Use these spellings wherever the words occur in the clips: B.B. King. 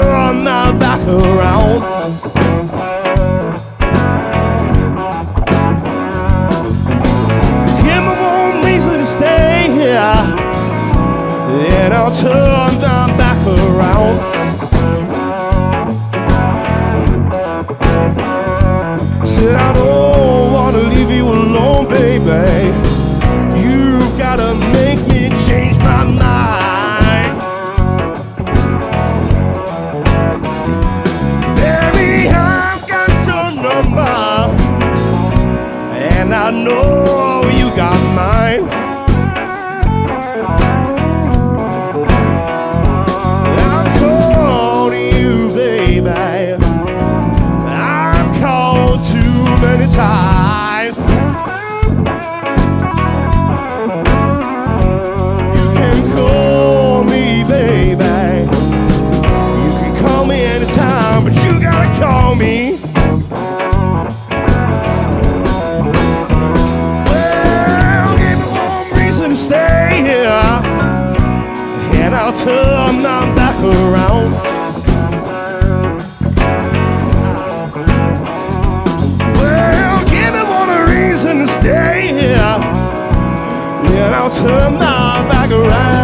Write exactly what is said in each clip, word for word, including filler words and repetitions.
turn my back around. Give me one reason to stay here, and I'll turn my back around. Said I don't wanna leave you alone, baby. You gotta make me change my mind. Baby, I've got your number, and I know you got mine. I've called you, baby, I've called too many times. You can call me, baby, you can call me anytime, but you gotta call me. Well, give me one reason to stay here, and I'll turn my back around. And I'll turn my back around.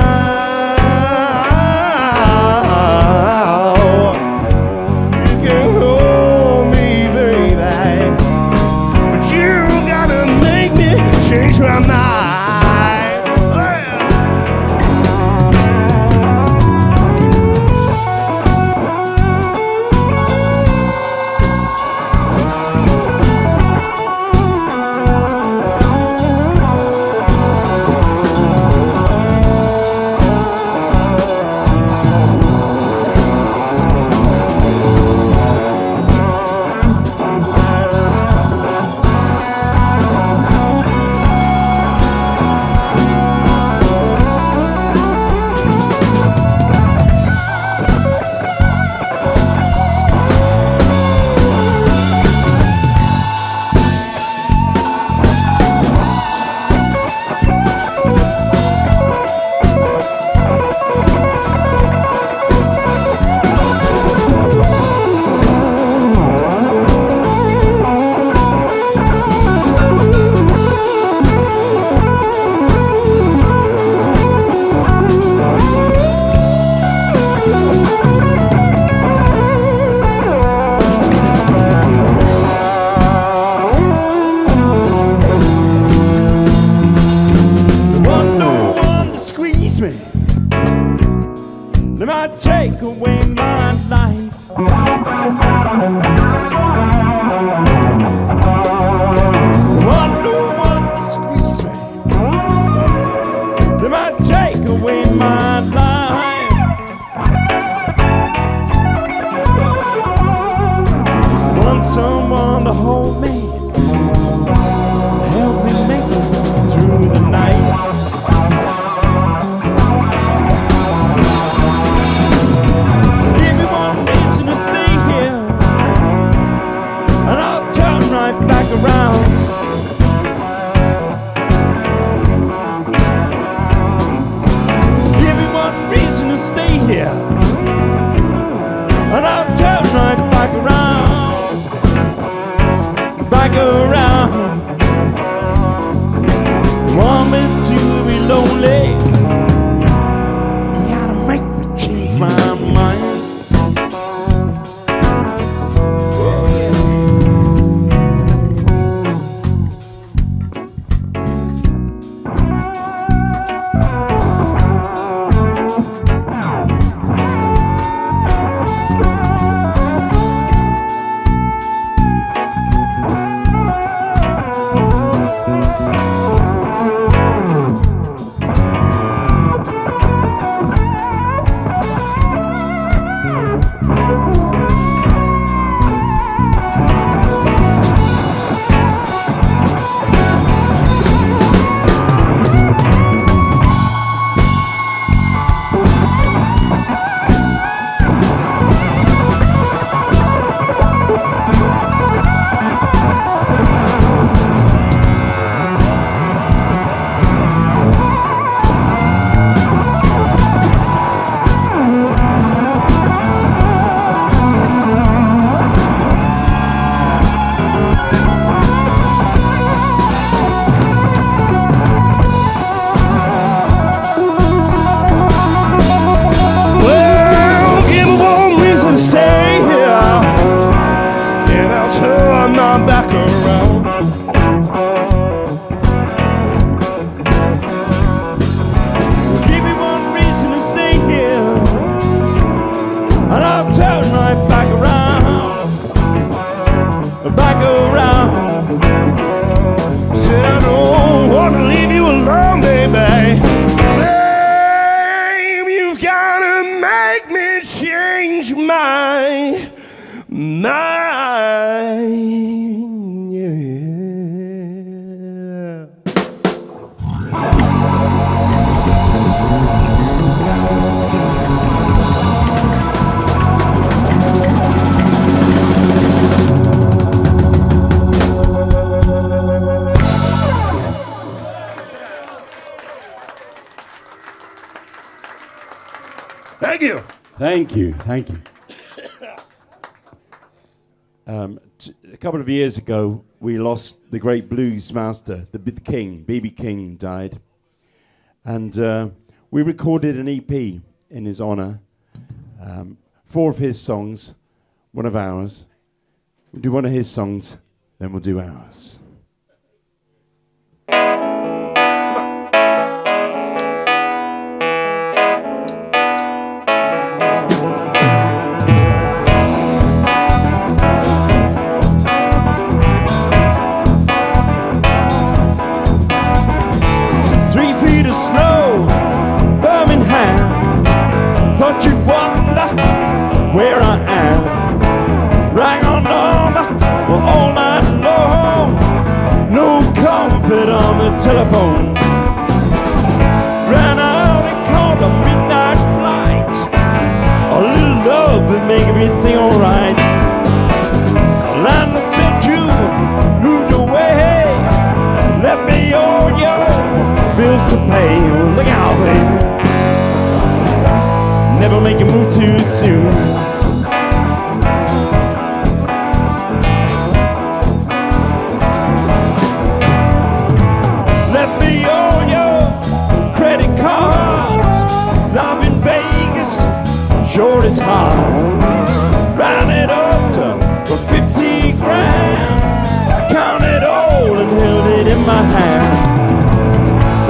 You can hold me, baby, but you gotta make me change my mind. They might take away my life, one new one to squeeze me. They might take away my life. Want someone to hold me, help me make it through the night. And I'll turn right back around, back around. Want me to be lonely, you gotta make me change my mind. change my mind. Yeah. Thank you. Thank you. Thank you. Um, t a couple of years ago, we lost the great blues master, the B B King. B B King died, and uh, we recorded an E P in his honor. Um, four of his songs, one of ours. We'll do one of his songs, then we'll do ours. Snow, Birmingham. Thought you'd wonder where I am. Rang on on all night long. No comfort on the telephone. Ran out and caught a midnight flight. A little love would make everything alright. Land of Saint Jude moved away. Left me on your bills to pay, well, look out, baby. Never make a move too soon. Let me own your credit cards. Life in Vegas sure is hard. Round it up to fifty grand. I count it all and held it in my hand.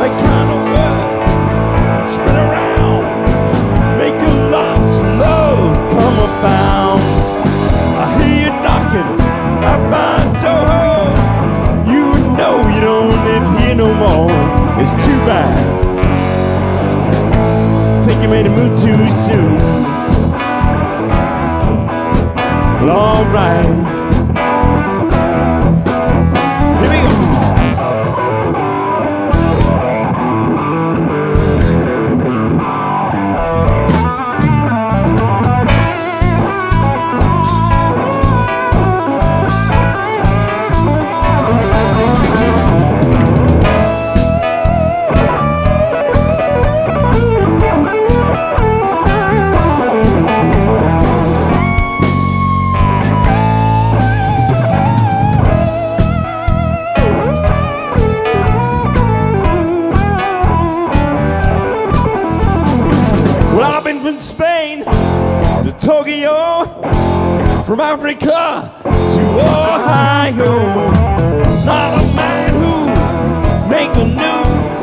That kind of world, spin around, make a loss of love come about. I hear you knocking at my door. You know you don't live here no more. It's too bad. Think you made a move too soon. Well, alright. Tokyo, from Africa to Ohio. Not a man who makes the news,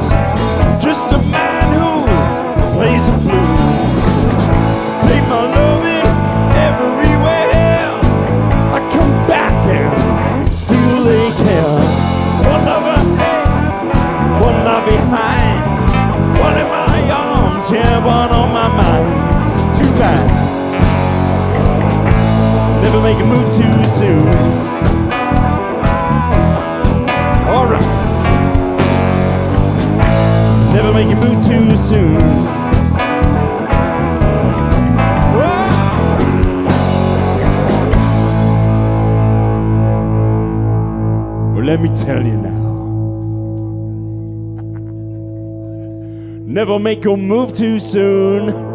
just a man who plays the blues. Take my loving everywhere. I come back and still they care. One love ahead, one love behind. One in my arms, yeah, one on my mind. It's too bad. Never make a move too soon. Alright. Never make a move too soon. Wow. Well, let me tell you now. Never make a move too soon.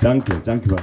Danke, danke.